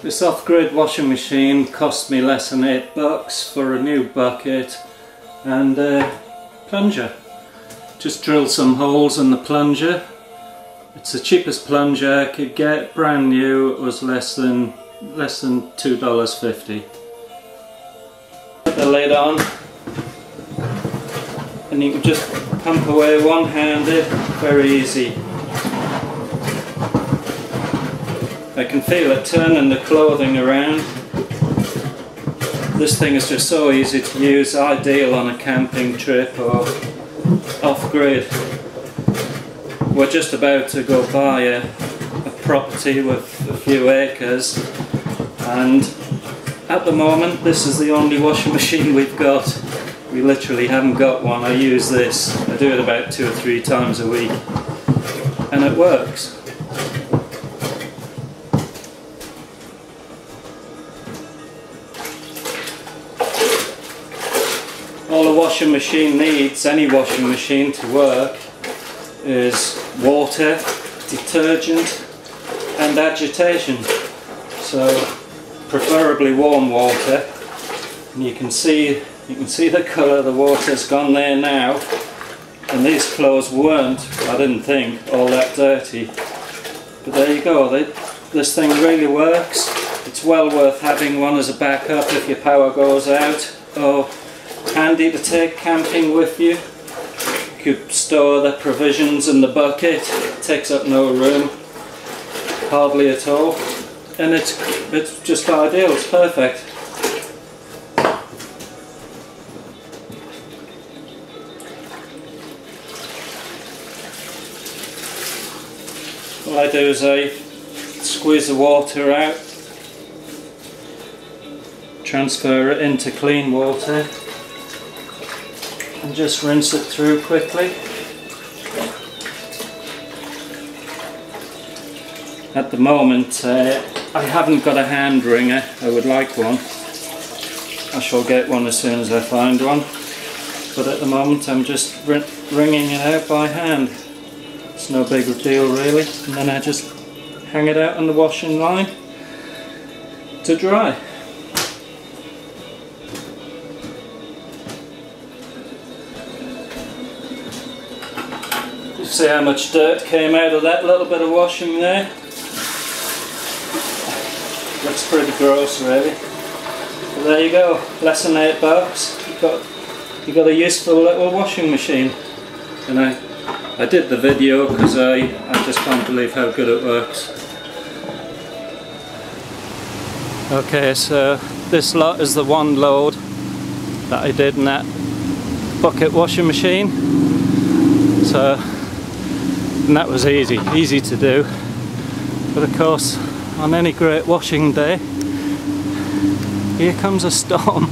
This off-grid washing machine cost me less than $8 for a new bucket and a plunger. Just drilled some holes in the plunger. It's the cheapest plunger I could get, brand new. It was less than $2.50. Put the lid on and you can just pump away one-handed, very easy. I can feel it turning the clothing around. This thing is just so easy to use, ideal on a camping trip or off-grid. We're just about to go buy a property with a few acres, and at the moment this is the only washing machine we've got. We literally haven't got one. I use this. I do it about 2 or 3 times a week and it works. All a washing machine needs, any washing machine to work, is water, detergent and agitation. So preferably warm water, and you can see the colour, the water's gone there now, and these clothes weren't, I didn't think, all that dirty. But there you go, this thing really works. It's well worth having one as a backup if your power goes out, or handy to take camping with you. You could store the provisions in the bucket. It takes up no room, hardly at all, and it's just ideal. It's perfect. All I do is I squeeze the water out, transfer it into clean water, and just rinse it through quickly. At the moment I haven't got a hand wringer. I would like one. I shall get one as soon as I find one, but at the moment I'm just wringing it out by hand. It's no big deal really, and then I just hang it out on the washing line to dry. See how much dirt came out of that little bit of washing there? Looks pretty gross really. But there you go, less than $8. You've got a useful little washing machine. And I did the video because I just can't believe how good it works. Okay, so this lot is the one load that I did in that bucket washing machine. So. And that was easy to do, but of course on any great washing day here comes a storm.